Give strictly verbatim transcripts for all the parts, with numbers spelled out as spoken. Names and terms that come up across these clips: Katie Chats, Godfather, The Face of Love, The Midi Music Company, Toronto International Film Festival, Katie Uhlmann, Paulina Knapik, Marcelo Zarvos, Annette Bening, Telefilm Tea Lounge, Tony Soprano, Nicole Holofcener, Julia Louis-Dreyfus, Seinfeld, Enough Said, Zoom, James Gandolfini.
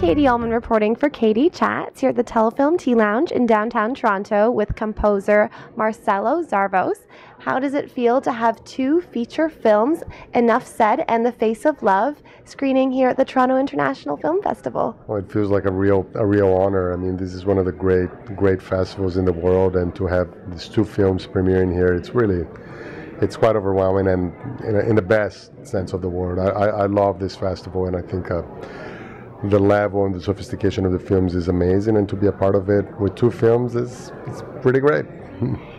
Katie Uhlmann reporting for Katie Chats here at the Telefilm Tea Lounge in downtown Toronto with composer Marcelo Zarvos. How does it feel to have two feature films, Enough Said and The Face of Love, screening here at the Toronto International Film Festival? Well, it feels like a real a real honor. I mean, this is one of the great, great festivals in the world, and to have these two films premiering here, it's really, it's quite overwhelming, and in, in the best sense of the word. I, I, I love this festival, and I think uh, the level and the sophistication of the films is amazing, and to be a part of it with two films is it's pretty great.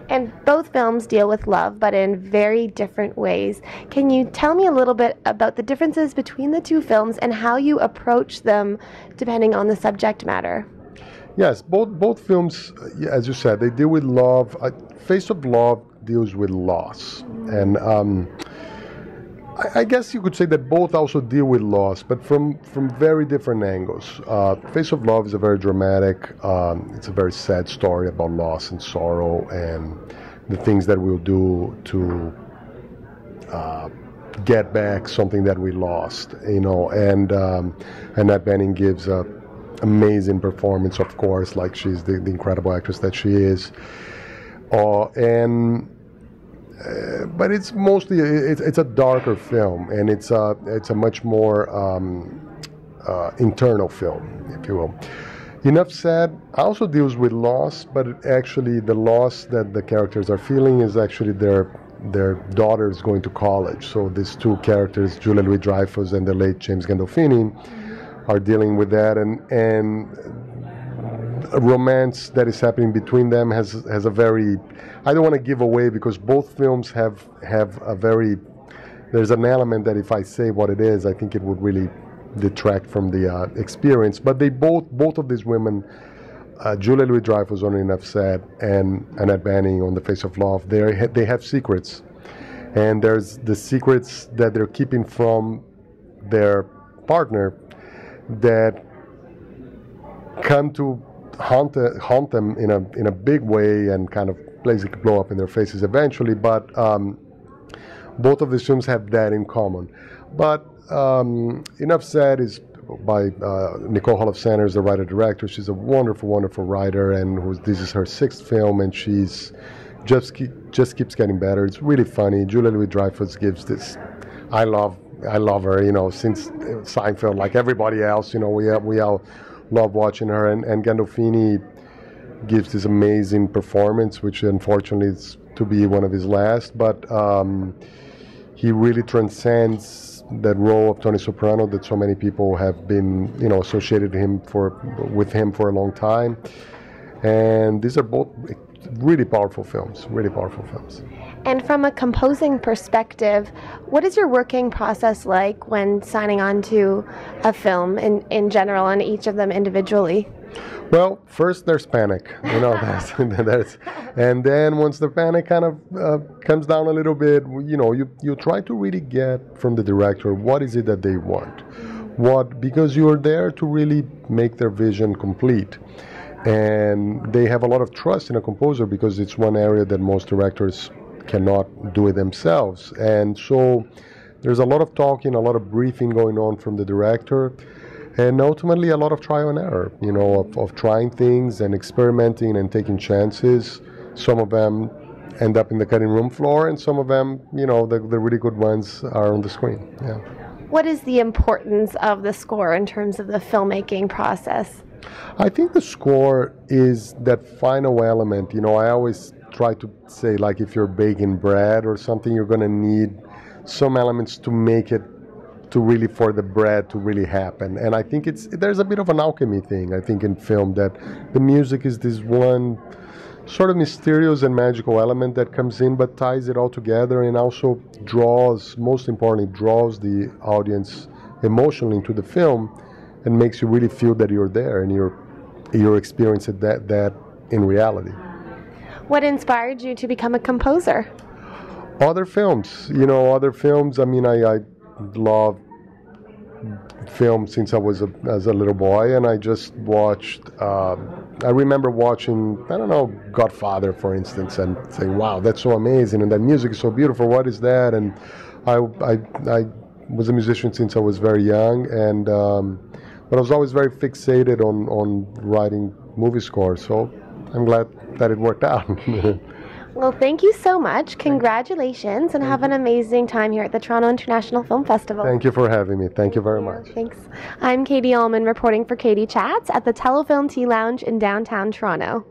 And both films deal with love, but in very different ways. Can you tell me a little bit about the differences between the two films and how you approach them depending on the subject matter? Yes, both both films, as you said, they deal with love. Uh, Face of Love deals with loss. And um, I, I guess you could say that both also deal with loss, but from, from very different angles. Uh, Face of Love is a very dramatic, um, it's a very sad story about loss and sorrow and the things that we'll do to uh, get back something that we lost, you know. And um, Annette Bening gives a amazing performance, of course, like she's the, the incredible actress that she is. Uh, and uh, but it's mostly it's it's a darker film, and it's a it's a much more um, uh, internal film, if you will. Enough Said also deals with loss, but actually the loss that the characters are feeling is actually their their daughter is going to college. So these two characters, Julia Louis-Dreyfus and the late James Gandolfini, are dealing with that, and and a romance that is happening between them has has a very, I don't want to give away because both films have have a very, there's an element that if I say what it is, I think it would really detract from the uh, experience. But they both both of these women, uh, Julia Louis-Dreyfus on Enough Said and Annette Bening on The Face of Love, they they have secrets, and there's the secrets that they're keeping from their partner that come to haunt, uh, haunt them in a in a big way and kind of basically blow up in their faces eventually. But um, both of the films have that in common. But um, Enough Said is by uh, Nicole Holofcener, is the writer-director. She's a wonderful, wonderful writer, and who's, this is her sixth film, and she's just keep, just keeps getting better. It's really funny. Julia Louis-Dreyfus gives this, I love. I love her, you know, since Seinfeld, like everybody else, you know, we we all love watching her. And, and Gandolfini gives this amazing performance, which unfortunately is to be one of his last, but um, he really transcends that role of Tony Soprano that so many people have been, you know, associated him for with him for a long time. And these are both really powerful films, really powerful films. And from a composing perspective, what is your working process like when signing on to a film in, in general and each of them individually? Well, first there's panic, you know, that's, that's, and then once the panic kind of uh, comes down a little bit, you know, you, you try to really get from the director what is it that they want. What, because you're there to really make their vision complete. And they have a lot of trust in a composer because it's one area that most directors cannot do it themselves. And so there's a lot of talking, a lot of briefing going on from the director, and ultimately a lot of trial and error, you know, of, of trying things and experimenting and taking chances. Some of them end up in the cutting room floor, and some of them, you know, the, the really good ones are on the screen. Yeah. What is the importance of the score in terms of the filmmaking process? I think the score is that final element. You know, I always try to say, like, if you're baking bread or something, you're going to need some elements to make it, to really, for the bread to really happen. And I think it's, there's a bit of an alchemy thing, I think, in film, that the music is this one sort of mysterious and magical element that comes in but ties it all together, and also draws, most importantly, draws the audience emotionally into the film, and makes you really feel that you're there and you're you're experiencing that that in reality. What inspired you to become a composer? Other films, you know, other films. I mean, I, I love film since I was a, as a little boy, and I just watched. Uh, I remember watching, I don't know, Godfather, for instance, and saying, "Wow, that's so amazing!" and that music is so beautiful. What is that? And I I I was a musician since I was very young, and. Um, But I was always very fixated on, on writing movie scores, so I'm glad that it worked out. Well, thank you so much. Congratulations, and have an amazing time here at the Toronto International Film Festival. Thank you for having me. Thank you very much. Thanks. I'm Katie Uhlmann reporting for Katie Chats at the Telefilm Tea Lounge in downtown Toronto.